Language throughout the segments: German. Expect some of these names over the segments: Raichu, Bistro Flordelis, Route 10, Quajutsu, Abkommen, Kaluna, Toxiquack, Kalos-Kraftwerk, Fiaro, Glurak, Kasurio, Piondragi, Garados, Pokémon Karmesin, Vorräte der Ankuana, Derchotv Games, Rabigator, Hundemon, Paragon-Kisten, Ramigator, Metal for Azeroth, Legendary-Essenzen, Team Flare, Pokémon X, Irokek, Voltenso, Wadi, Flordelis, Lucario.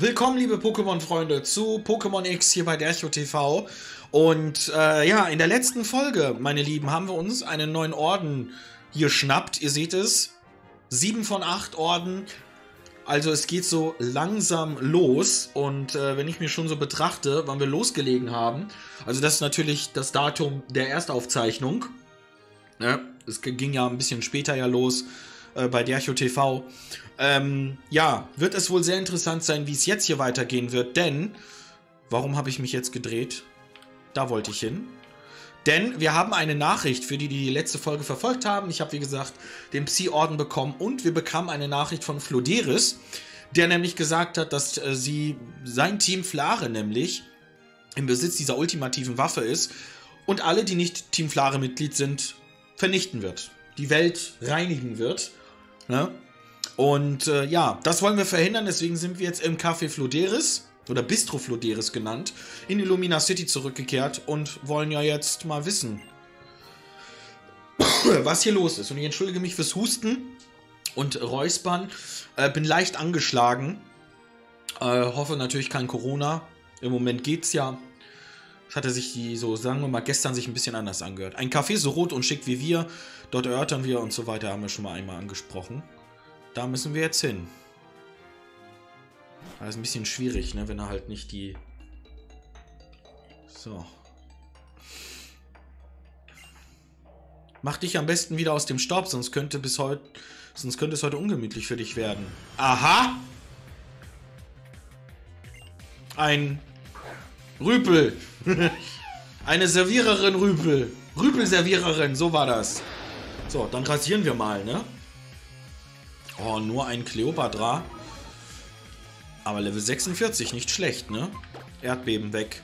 Willkommen, liebe Pokémon-Freunde, zu Pokémon X hier bei Derchotv. Und ja, in der letzten Folge, meine Lieben, haben wir uns einen neuen Orden hier schnappt. Ihr seht es, 7 von 8 Orden. Also es geht so langsam los. Und wenn ich mir schon so betrachte, wann wir losgelegen haben, also das ist natürlich das Datum der Erstaufzeichnung. Ja, es ging ja ein bisschen später ja los. Bei Derchotv. Ja, wird es wohl sehr interessant sein, wie es jetzt hier weitergehen wird, denn, warum habe ich mich jetzt gedreht? Da wollte ich hin. Denn wir haben eine Nachricht für die, die die letzte Folge verfolgt haben. Ich habe, wie gesagt, den Psi-Orden bekommen und wir bekamen eine Nachricht von Flordelis, der nämlich gesagt hat, dass sein Team Flare nämlich im Besitz dieser ultimativen Waffe ist und alle, die nicht Team Flare-Mitglied sind, vernichten wird. Die Welt reinigen wird. Ne? Und ja, das wollen wir verhindern, deswegen sind wir jetzt im Café Flordelis, oder Bistro Flordelis genannt, in Illumina City zurückgekehrt und wollen ja jetzt mal wissen, was hier los ist. Und ich entschuldige mich fürs Husten und Räuspern, bin leicht angeschlagen, hoffe natürlich kein Corona, im Moment geht's ja. Das hatte sich so, sagen wir mal, gestern sich ein bisschen anders angehört. Ein Café so rot und schick wie wir, dort erörtern wir und so weiter, haben wir schon mal einmal angesprochen. Da müssen wir jetzt hin. Das ist ein bisschen schwierig, ne, wenn er halt nicht die... So. Mach dich am besten wieder aus dem Staub, sonst könnte es heute ungemütlich für dich werden. Aha! Ein... Rüpel. Eine Serviererin Rüpel. Rüpelserviererin, so war das. So, dann rasieren wir mal, ne? Oh, nur ein Kleopatra. Aber Level 46, nicht schlecht, ne? Erdbeben weg.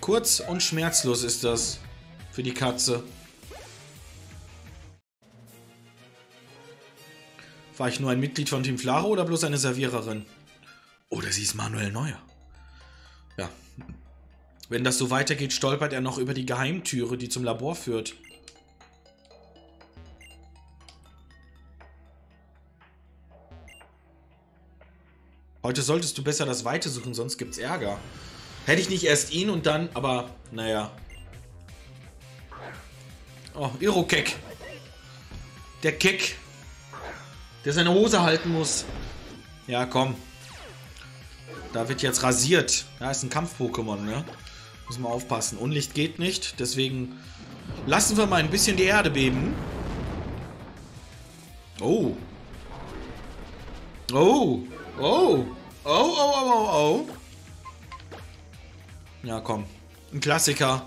Kurz und schmerzlos ist das für die Katze. War ich nur ein Mitglied von Team Flare oder bloß eine Serviererin? Oder sie ist Manuel Neuer. Ja. Wenn das so weitergeht, stolpert er noch über die Geheimtüre, die zum Labor führt. Heute solltest du besser das Weite suchen, sonst gibt's Ärger. Hätte ich nicht erst ihn und dann, aber naja. Oh, Irokek. Der Kek. Der seine Hose halten muss. Ja, komm. Da wird jetzt rasiert. Ja, ist ein Kampf-Pokémon, ne? Muss man aufpassen. Unlicht geht nicht. Deswegen lassen wir mal ein bisschen die Erde beben. Oh. Oh. Oh. Oh, oh, oh, oh, oh. Ja, komm. Ein Klassiker.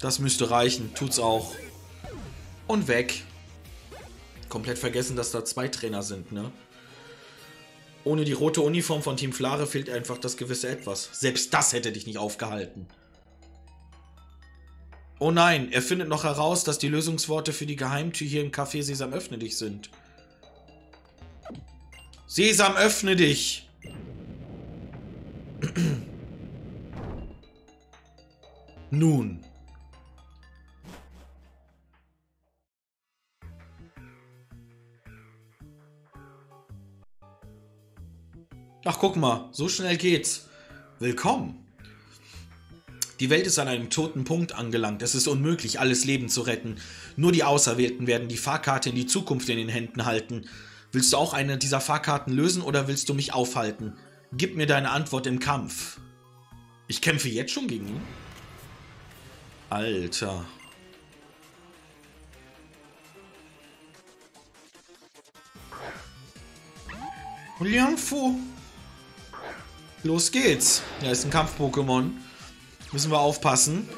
Das müsste reichen. Tut's auch. Und weg. Komplett vergessen, dass da 2 Trainer sind, ne? Ohne die rote Uniform von Team Flare fehlt einfach das gewisse Etwas. Selbst das hätte dich nicht aufgehalten. Oh nein, er findet noch heraus, dass die Lösungsworte für die Geheimtür hier im Café Sesam öffne dich sind. Sesam öffne dich! Nun... Ach, guck mal, so schnell geht's. Willkommen. Die Welt ist an einem toten Punkt angelangt. Es ist unmöglich, alles Leben zu retten. Nur die Auserwählten werden die Fahrkarte in die Zukunft in den Händen halten. Willst du auch eine dieser Fahrkarten lösen oder willst du mich aufhalten? Gib mir deine Antwort im Kampf. Ich kämpfe jetzt schon gegen ihn? Alter. Lianfu. Los geht's. Ja, ist ein Kampf-Pokémon. Müssen wir aufpassen.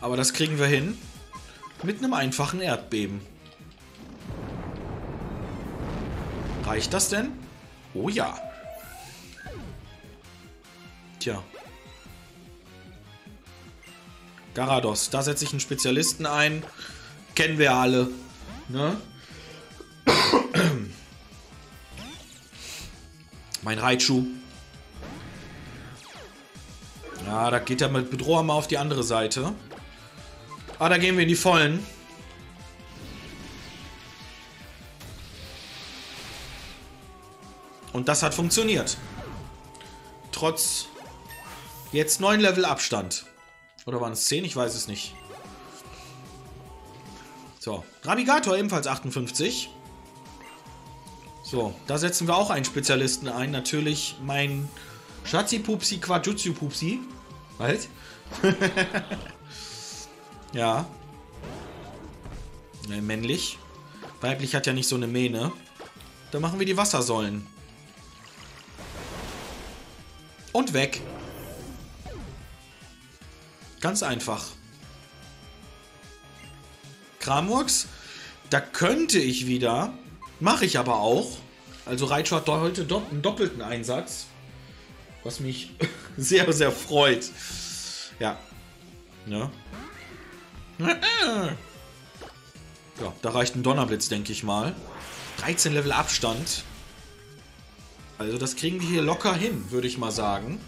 Aber das kriegen wir hin. Mit einem einfachen Erdbeben. Reicht das denn? Oh ja. Tja. Garados. Da setze ich einen Spezialisten ein. Kennen wir alle. Ne? Mein Raichu. Ja, da geht er mit Bedroher mal auf die andere Seite. Ah, da gehen wir in die Vollen. Und das hat funktioniert. Trotz jetzt 9 Level Abstand. Oder waren es 10? Ich weiß es nicht. So, Ramigator ebenfalls 58. So, da setzen wir auch einen Spezialisten ein. Natürlich mein Schatzi-Pupsi, Quajutsu-Pupsi. Halt. Ja. Nee, männlich. Weiblich hat ja nicht so eine Mähne. Da machen wir die Wassersäulen. Und weg. Ganz einfach. Kramurks. Da könnte ich wieder. Mache ich aber auch. Also Raichu hat heute einen doppelten Einsatz. Was mich sehr, sehr freut. Ja. Ja. Ja, da reicht ein Donnerblitz, denke ich mal. 13 Level Abstand. Also das kriegen wir hier locker hin, würde ich mal sagen.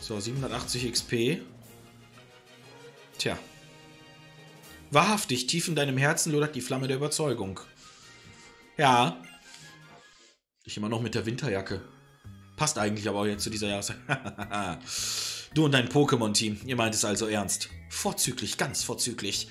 So, 780 XP. Tja. Wahrhaftig, tief in deinem Herzen lodert die Flamme der Überzeugung. Ja. Ich immer noch mit der Winterjacke. Passt eigentlich aber auch jetzt zu dieser Jahreszeit. Du und dein Pokémon-Team, ihr meint es also ernst. Vorzüglich, ganz vorzüglich.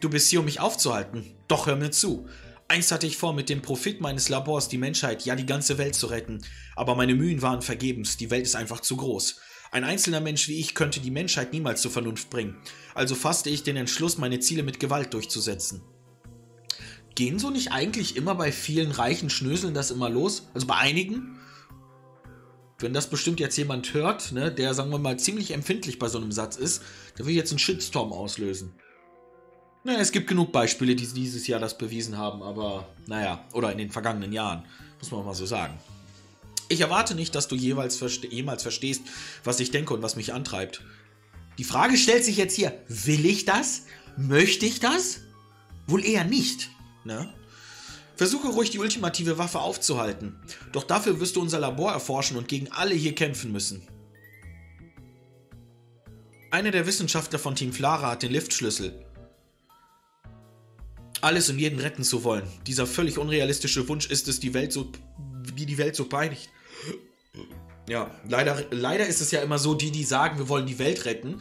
Du bist hier, um mich aufzuhalten. Doch hör mir zu. Einst hatte ich vor, mit dem Profit meines Labors die Menschheit, ja die ganze Welt zu retten. Aber meine Mühen waren vergebens. Die Welt ist einfach zu groß. Ein einzelner Mensch wie ich könnte die Menschheit niemals zur Vernunft bringen. Also fasste ich den Entschluss, meine Ziele mit Gewalt durchzusetzen. Gehen so nicht eigentlich immer bei vielen reichen Schnöseln das immer los? Also bei einigen? Wenn das bestimmt jetzt jemand hört, ne, der, sagen wir mal, ziemlich empfindlich bei so einem Satz ist, der will jetzt einen Shitstorm auslösen. Naja, es gibt genug Beispiele, die dieses Jahr das bewiesen haben, aber naja, oder in den vergangenen Jahren, muss man mal so sagen. Ich erwarte nicht, dass du jemals verstehst, was ich denke und was mich antreibt. Die Frage stellt sich jetzt hier, will ich das? Möchte ich das? Wohl eher nicht, ne? Versuche ruhig, die ultimative Waffe aufzuhalten. Doch dafür wirst du unser Labor erforschen und gegen alle hier kämpfen müssen. Einer der Wissenschaftler von Team Flare hat den Liftschlüssel. Alles und jeden retten zu wollen. Dieser völlig unrealistische Wunsch ist es, die Welt so peinigt. Ja, leider ist es ja immer so, die sagen, wir wollen die Welt retten.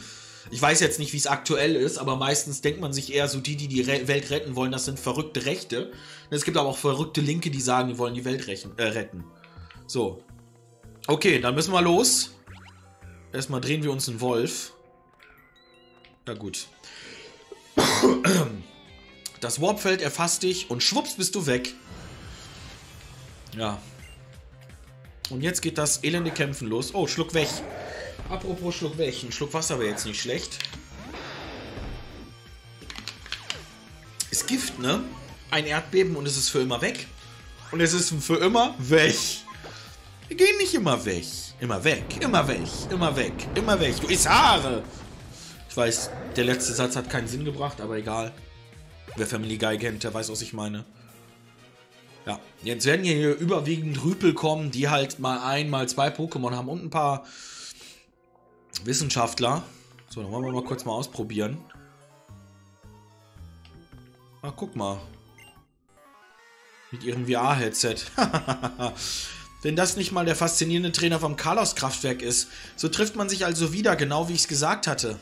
Ich weiß jetzt nicht, wie es aktuell ist, aber meistens denkt man sich eher so, die Welt retten wollen, das sind verrückte Rechte. Und es gibt aber auch verrückte Linke, die sagen, die wollen die Welt retten. So. Okay, dann müssen wir los. Erstmal drehen wir uns einen Wolf. Na gut. Das Warpfeld erfasst dich und schwupps bist du weg. Ja. Und jetzt geht das elende Kämpfen los. Oh, Schluck weg. Apropos Schluck weg. Ein Schluck Wasser wäre jetzt nicht schlecht. Ist Gift, ne? Ein Erdbeben und es ist für immer weg. Und es ist für immer weg. Wir gehen nicht immer weg. Immer weg, immer weg, immer weg, immer weg. Du isst Haare. Ich weiß, der letzte Satz hat keinen Sinn gebracht, aber egal. Wer Family Guy kennt, der weiß, was ich meine. Ja, jetzt werden hier überwiegend Rüpel kommen, die halt mal ein, mal zwei Pokémon haben und ein paar Wissenschaftler. So, dann wollen wir mal kurz mal ausprobieren. Ah, guck mal. Mit ihrem VR-Headset. Wenn das nicht mal der faszinierende Trainer vom Kalos-Kraftwerk ist, so trifft man sich also wieder, genau wie ich es gesagt hatte.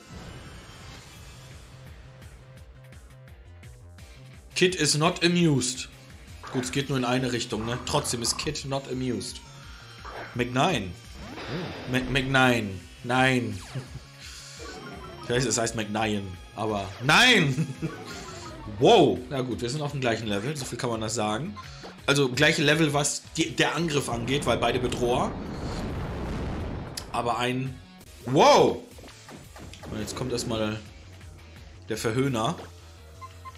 Kid is not amused. Gut, es geht nur in eine Richtung, ne? Trotzdem ist Kid not amused. McNine. Oh. McNine. Nein. Vielleicht es heißt McNine, aber nein! Wow! Na gut, wir sind auf dem gleichen Level, so viel kann man das sagen. Also gleiche Level, was der Angriff angeht, weil beide Bedroher. Aber ein... Wow! Und jetzt kommt erstmal der Verhöhner.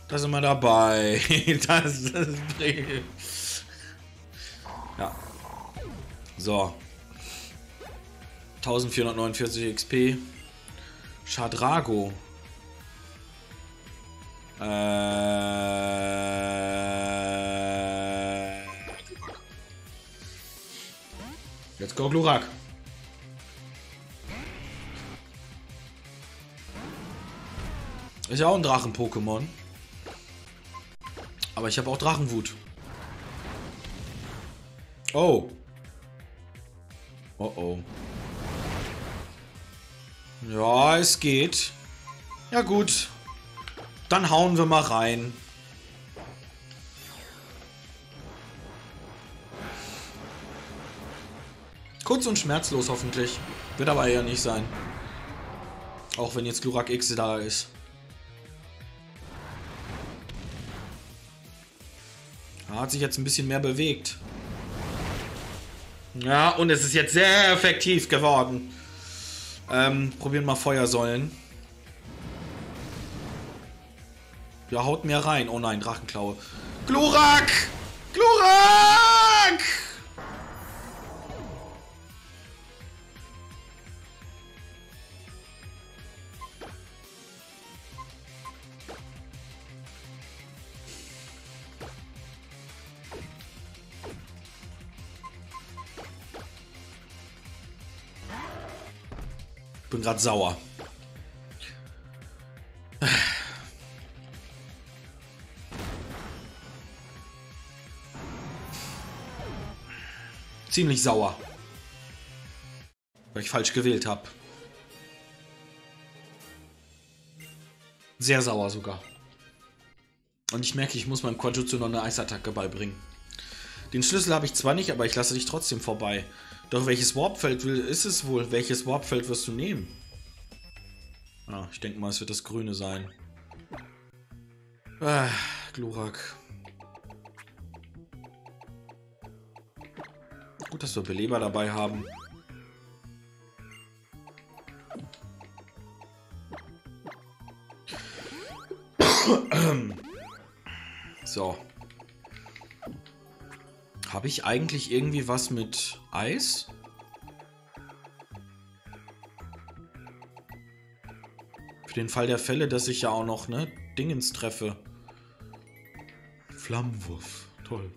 Da sind wir dabei. Das ja. So. 1449 XP. Shadrago. Jetzt go Glurak. Ist ja auch ein Drachen-Pokémon. Aber ich habe auch Drachenwut. Oh. Oh oh. Ja, es geht. Ja gut. Dann hauen wir mal rein. Kurz und schmerzlos hoffentlich. Wird aber eher nicht sein. Auch wenn jetzt Glurak X da ist. Er hat sich jetzt ein bisschen mehr bewegt. Ja, und es ist jetzt sehr effektiv geworden. Probieren mal Feuersäulen. Ja, haut mir rein. Oh nein, Drachenklaue. Glurak! Glurak! Bin gerade sauer. Ziemlich sauer. Weil ich falsch gewählt habe. Sehr sauer sogar. Und ich merke, ich muss meinem Quajutsu noch eine Eisattacke beibringen. Den Schlüssel habe ich zwar nicht, aber ich lasse dich trotzdem vorbei. Doch welches Warpfeld ist es wohl? Welches Warpfeld wirst du nehmen? Ah, ich denke mal, es wird das Grüne sein. Ah, Glurak. Gut, dass wir Beleber dabei haben. So. Habe ich eigentlich irgendwie was mit Eis? Für den Fall der Fälle, dass ich ja auch noch, ne, Dingens treffe. Flammenwurf. Toll.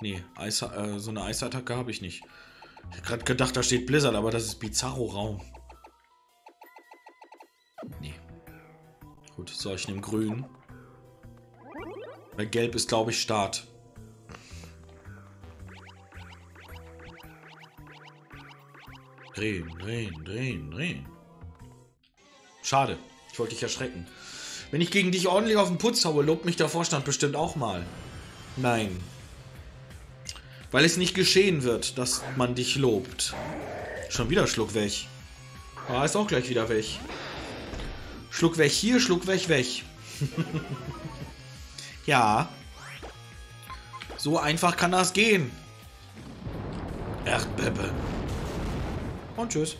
Nee, Eis, so eine Eisattacke habe ich nicht. Ich habe gerade gedacht, da steht Blizzard, aber das ist Bizarro-Raum. Nee. Gut, so, ich nehme Grün. Weil Gelb ist, glaube ich, Start. Drehen, drehen, drehen, drehen. Schade, ich wollte dich erschrecken. Wenn ich gegen dich ordentlich auf den Putz haue, lobt mich der Vorstand bestimmt auch mal. Nein. Weil es nicht geschehen wird, dass man dich lobt. Schon wieder Schluck weg. Ah, ist auch gleich wieder weg. Schluck weg hier, Schluck weg weg. Ja. So einfach kann das gehen. Erdbebe. Und tschüss.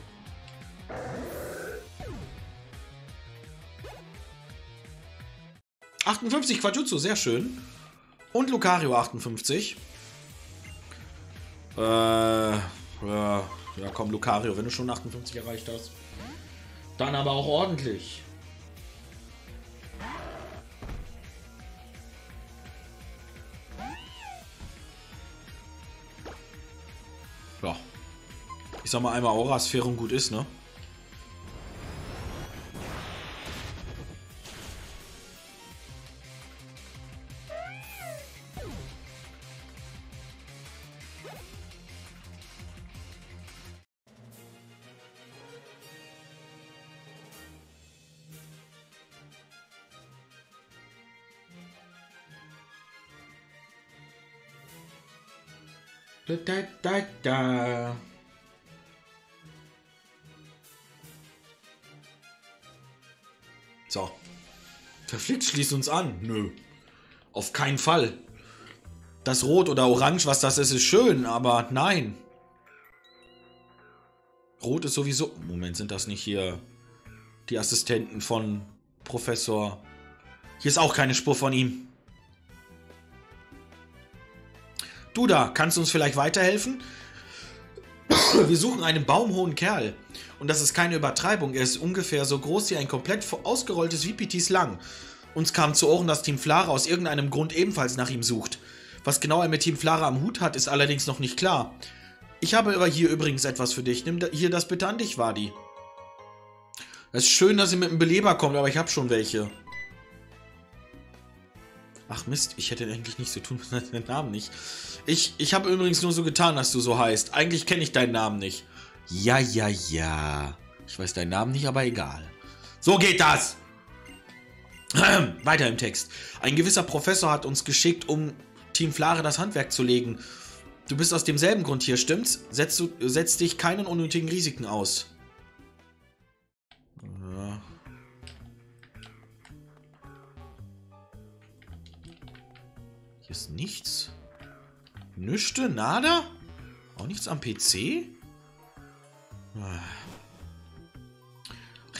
...58 Quajutsu, sehr schön. Und Lucario 58. Ja, komm, Lucario, wenn du schon 58 erreicht hast. Dann aber auch ordentlich. Ja. Ich sag mal einmal Aura-Sphäre und gut ist, ne? Da, da, da. So. Verflixt, schließt uns an. Nö. Auf keinen Fall. Das Rot oder Orange, was das ist schön, aber nein. Rot ist sowieso... Moment, sind das nicht hier die Assistenten von Professor... Hier ist auch keine Spur von ihm. Du da, kannst du uns vielleicht weiterhelfen? Wir suchen einen baumhohen Kerl. Und das ist keine Übertreibung. Er ist ungefähr so groß wie ein komplett ausgerolltes Wipitis lang. Uns kam zu Ohren, dass Team Flare aus irgendeinem Grund ebenfalls nach ihm sucht. Was genau er mit Team Flare am Hut hat, ist allerdings noch nicht klar. Ich habe aber hier übrigens etwas für dich. Nimm hier das bitte an dich, Wadi. Es ist schön, dass ihr mit einem Beleber kommt, aber ich habe schon welche. Ach Mist, ich hätte eigentlich nichts zu tun, deinen Namen nicht. Ich habe übrigens nur so getan, dass du so heißt. Eigentlich kenne ich deinen Namen nicht. Ja, ja, ja. Ich weiß deinen Namen nicht, aber egal. So geht das! Weiter im Text. Ein gewisser Professor hat uns geschickt, um Team Flare das Handwerk zu legen. Du bist aus demselben Grund hier, stimmt's? Setz dich keinen unnötigen Risiken aus. Ja. Hier ist nichts. Nüchte, nada? Auch nichts am PC? Ach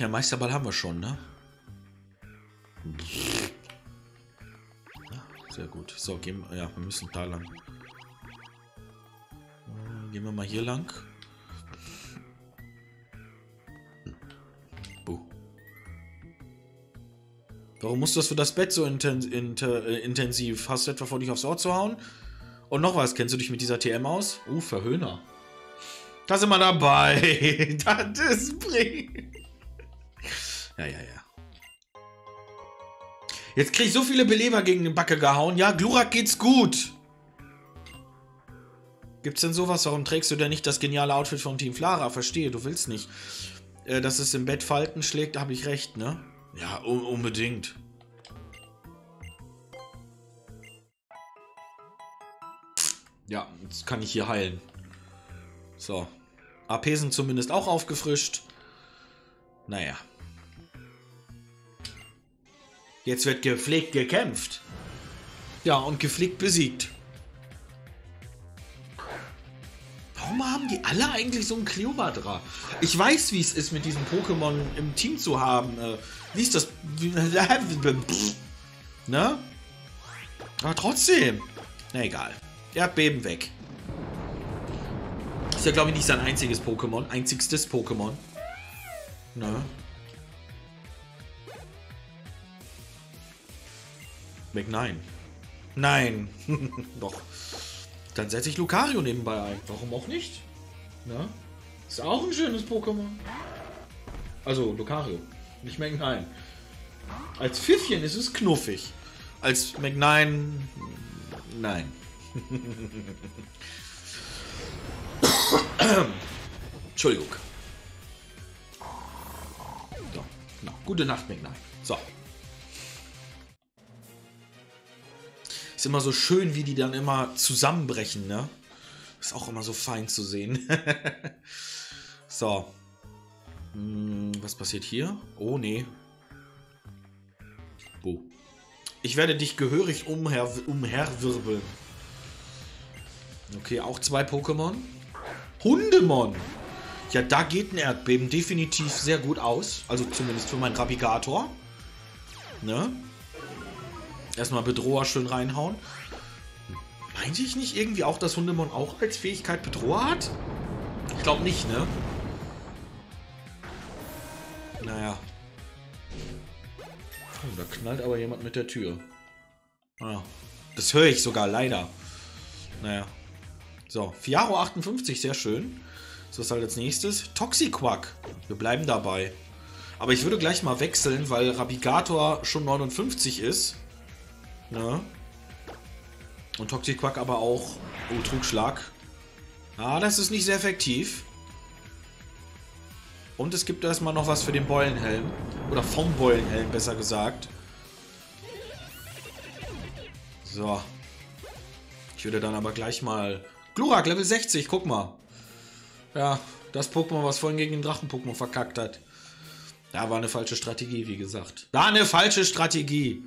ja, Meisterball haben wir schon, ne? Ja, sehr gut. So, gehen wir. Ja, wir müssen da lang. Gehen wir mal hier lang. Buh. Warum musst du das für das Bett so intensiv? Hast du etwa vor, dich aufs Ohr zu hauen? Und noch was, kennst du dich mit dieser TM aus? Verhöhner. Da sind wir dabei. Das ist bring. Ja. Jetzt krieg ich so viele Beleber gegen den Backe gehauen. Ja, Glurak geht's gut. Gibt's denn sowas? Warum trägst du denn nicht das geniale Outfit vom Team Flare? Verstehe, du willst nicht. Dass es im Bett Falten schlägt, habe ich recht, ne? Ja, unbedingt. Ja, jetzt kann ich hier heilen. So. AP sind zumindest auch aufgefrischt. Naja. Jetzt wird gepflegt gekämpft. Ja, und gepflegt besiegt. Warum haben die alle eigentlich so einen Kleopatra? Ich weiß, wie es ist, mit diesem Pokémon im Team zu haben. Wie ist das? Ne? Aber trotzdem. Na egal. Erdbeben weg. Ist ja, glaube ich, nicht sein einziges Pokémon. Einzigstes Pokémon. Ne? Weg, nein. Nein. Doch. Dann setze ich Lucario nebenbei ein. Warum auch nicht? Na? Ist auch ein schönes Pokémon. Also, Lucario. Nicht McNine. Als Pfiffchen ist es knuffig. Als McNine... Nein. Entschuldigung. So. Na, gute Nacht, McNine. So. Ist immer so schön, wie die dann immer zusammenbrechen, ne? Ist auch immer so fein zu sehen. So. Was passiert hier? Oh, nee. Oh. Ich werde dich gehörig umherwirbeln. Okay, auch zwei Pokémon. Hundemon! Ja, da geht ein Erdbeben definitiv sehr gut aus. Also zumindest für meinen Rabigator. Ne? Erstmal Bedroher schön reinhauen. Meinte ich nicht irgendwie auch, dass Hundemon auch als Fähigkeit Bedroher hat? Ich glaube nicht, ne? Naja. Oh, da knallt aber jemand mit der Tür. Ah, das höre ich sogar, leider. Naja. So, Fiaro 58, sehr schön. So, was halt als nächstes? Toxiquack. Wir bleiben dabei. Aber ich würde gleich mal wechseln, weil Rabigator schon 59 ist. Ne? Und Toxiquack aber auch. Oh, Trugschlag. Ah, das ist nicht sehr effektiv. Und es gibt erstmal noch was für den Beulenhelm. Oder vom Beulenhelm, besser gesagt. So. Ich würde dann aber gleich mal... Glurak, Level 60, guck mal. Ja, das Pokémon, was vorhin gegen den Drachen-Pokémon verkackt hat. Da war eine falsche Strategie, wie gesagt. War eine falsche Strategie!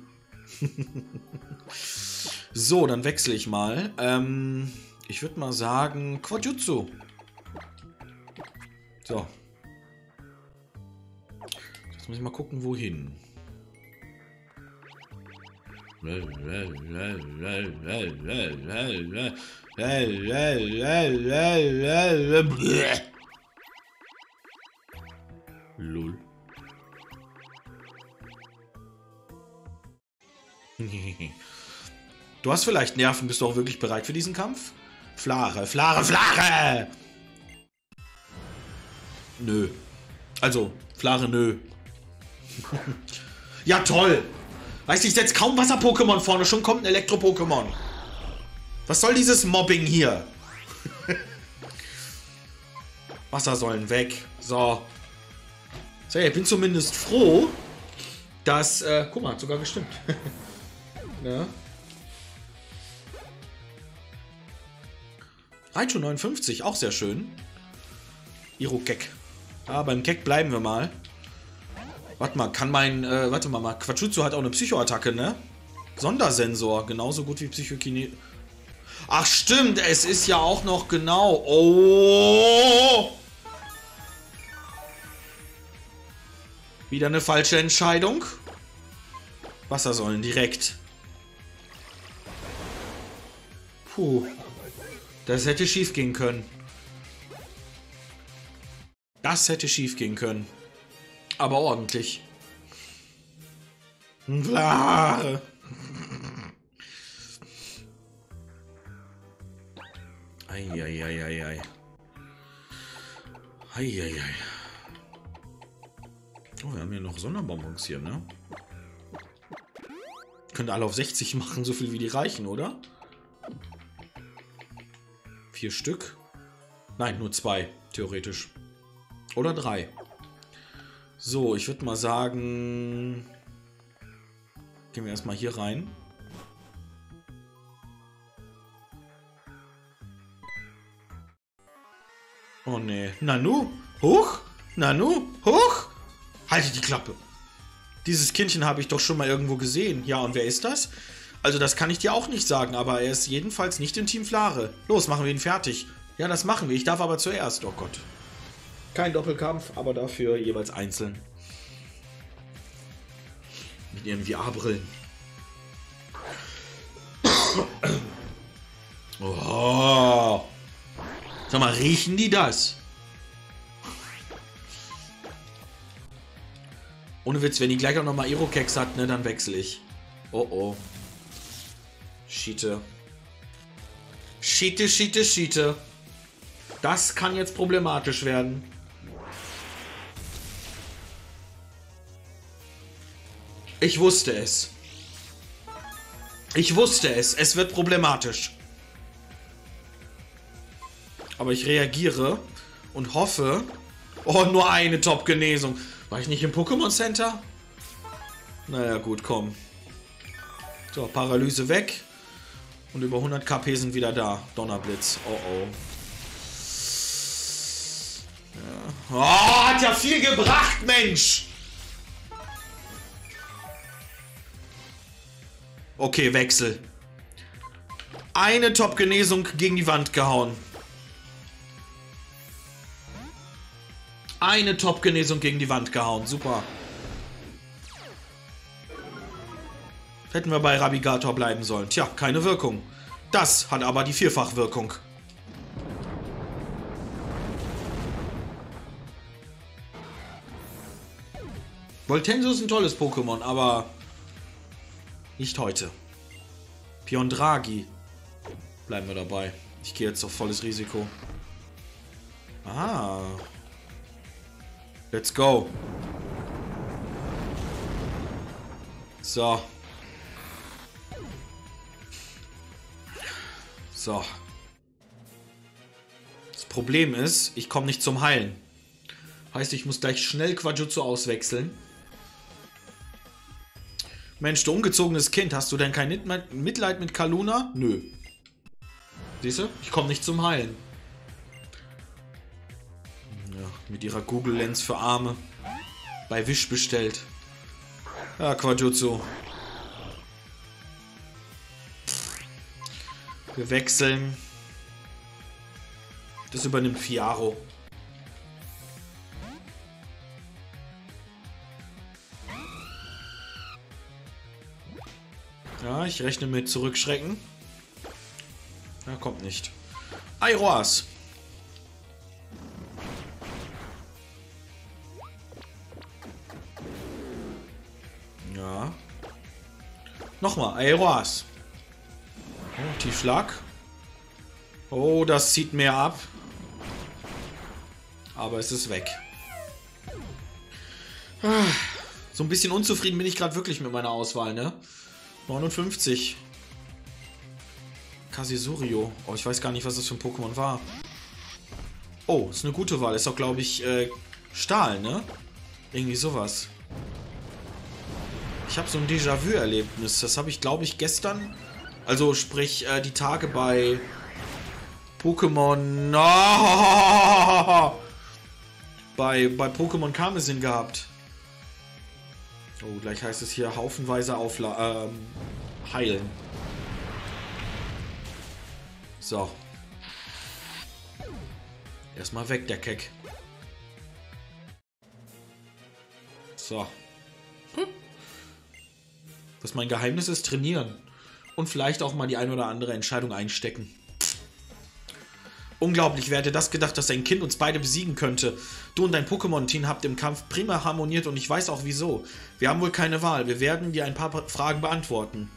So, dann wechsle ich mal. Ich würde mal sagen, Quajutsu. So. Jetzt muss ich mal gucken, wohin. Lol. Du hast vielleicht Nerven, bist du auch wirklich bereit für diesen Kampf? Flare, Flare, Flare! Nö. Also, Flare, nö. Ja, toll! Weißt du, ich setze kaum Wasser-Pokémon vorne, schon kommt ein Elektro-Pokémon. Was soll dieses Mobbing hier? Wassersäulen weg. So. So, ich bin zumindest froh, dass... guck mal, hat sogar gestimmt. Ja. Raichu 59, auch sehr schön. Irokek. Ah, beim Kek bleiben wir mal. Warte mal, kann mein... warte mal, Quatschutsu hat auch eine Psychoattacke, ne? Sondersensor, genauso gut wie Psychokine... Ach stimmt, es ist ja auch noch genau... Oh! Wieder eine falsche Entscheidung. Wassersäulen direkt. Puh. Das hätte schief gehen können. Das hätte schief gehen können. Aber ordentlich. Blah. Eieieiei. Eieiei. Oh, wir haben hier noch Sonderbonbons hier, ne? Könnt alle auf 60 machen, so viel wie die reichen, oder? 4 Stück. Nein, nur 2, theoretisch. Oder 3. So, ich würde mal sagen... Gehen wir erstmal hier rein. Oh ne. Nanu, hoch! Nanu, hoch! Haltet die Klappe! Dieses Kindchen habe ich doch schon mal irgendwo gesehen. Ja, und wer ist das? Also das kann ich dir auch nicht sagen, aber er ist jedenfalls nicht im Team Flare. Los, machen wir ihn fertig. Ja, das machen wir. Ich darf aber zuerst. Oh Gott. Kein Doppelkampf, aber dafür jeweils einzeln. Mit ihren VR-Brillen. Oh. Sag mal, riechen die das? Ohne Witz, wenn die gleich auch nochmal Irokex hat, ne, dann wechsle ich. Oh oh. Schiete. Schiete, Schiete, Schiete. Das kann jetzt problematisch werden. Ich wusste es. Ich wusste es. Es wird problematisch. Aber ich reagiere und hoffe... Oh, nur eine Top-Genesung. War ich nicht im Pokémon Center? Naja, gut, komm. So, Paralyse weg. Und über 100 KP sind wieder da. Donnerblitz. Oh, oh. Ja. Oh, hat ja viel gebracht, Mensch! Okay, Wechsel. Eine Top-Genesung gegen die Wand gehauen. Eine Top-Genesung gegen die Wand gehauen. Super. Hätten wir bei Rabigator bleiben sollen. Tja, keine Wirkung. Das hat aber die Vierfachwirkung. Voltenso ist ein tolles Pokémon, aber nicht heute. Piondragi. Bleiben wir dabei. Ich gehe jetzt auf volles Risiko. Ah... Let's go. So. So. Das Problem ist, ich komme nicht zum Heilen. Heißt, ich muss gleich schnell Quajutsu auswechseln. Mensch, du ungezogenes Kind, hast du denn kein Mitleid mit Kaluna? Nö. Siehst du? Ich komme nicht zum Heilen. Mit ihrer Google Lens für Arme. Bei Wish bestellt. Ja, Quajutsu. Wir wechseln. Das übernimmt Fiaro. Ja, ich rechne mit Zurückschrecken. Ja, kommt nicht. Airoas. Ja. Nochmal, Aeroas. Oh, Tiefschlag. Oh, das zieht mehr ab. Aber es ist weg. So ein bisschen unzufrieden bin ich gerade wirklich mit meiner Auswahl, ne? 59. Kasurio. Oh, ich weiß gar nicht, was das für ein Pokémon war. Oh, ist eine gute Wahl. Ist auch, glaube ich, Stahl, ne? Irgendwie sowas. Ich habe so ein Déjà-vu-Erlebnis. Das habe ich, glaube ich, gestern... Also, sprich, die Tage bei Pokémon... Oh! Bei Pokémon Karmesin gehabt. Oh, gleich heißt es hier haufenweise heilen. So. Erstmal weg, der Keck. So. Was mein Geheimnis ist, trainieren. Und vielleicht auch mal die ein oder andere Entscheidung einstecken. Unglaublich, wer hätte das gedacht, dass ein Kind uns beide besiegen könnte. Du und dein Pokémon-Team habt im Kampf prima harmoniert und ich weiß auch wieso. Wir haben wohl keine Wahl, wir werden dir ein paar Fragen beantworten.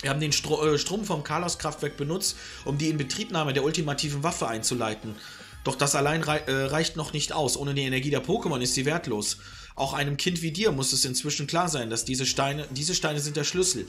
Wir haben den Strom vom Kalos-Kraftwerk benutzt, um die Inbetriebnahme der ultimativen Waffe einzuleiten. Doch das allein reicht noch nicht aus. Ohne die Energie der Pokémon ist sie wertlos. Auch einem Kind wie dir muss es inzwischen klar sein, dass diese Steine sind der Schlüssel.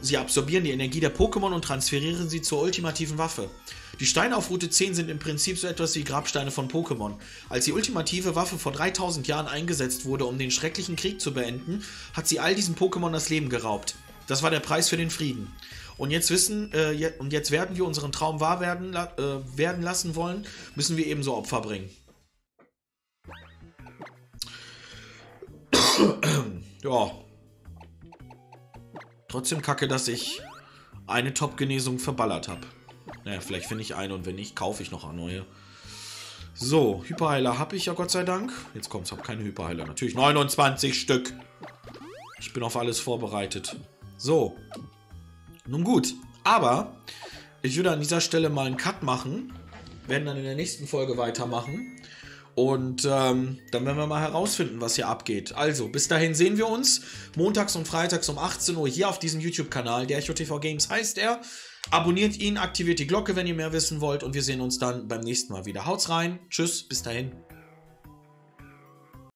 Sie absorbieren die Energie der Pokémon und transferieren sie zur ultimativen Waffe. Die Steine auf Route 10 sind im Prinzip so etwas wie Grabsteine von Pokémon. Als die ultimative Waffe vor 3000 Jahren eingesetzt wurde, um den schrecklichen Krieg zu beenden, hat sie all diesen Pokémon das Leben geraubt. Das war der Preis für den Frieden. Und jetzt werden wir unseren Traum wahr werden lassen wollen, müssen wir ebenso Opfer bringen. Ja. Trotzdem kacke, dass ich eine Top-Genesung verballert habe. Naja, vielleicht finde ich eine und wenn nicht, kaufe ich noch eine neue. So, Hyperheiler habe ich ja Gott sei Dank. Jetzt kommt's, habe keine Hyperheiler. Natürlich 29 Stück. Ich bin auf alles vorbereitet. So. Nun gut, aber ich würde an dieser Stelle mal einen Cut machen. Werden dann in der nächsten Folge weitermachen. Und dann werden wir mal herausfinden, was hier abgeht. Also, bis dahin sehen wir uns. Montags und freitags um 18 Uhr hier auf diesem YouTube-Kanal. Derchotv Games heißt er. Abonniert ihn, aktiviert die Glocke, wenn ihr mehr wissen wollt. Und wir sehen uns dann beim nächsten Mal wieder. Haut's rein. Tschüss, bis dahin.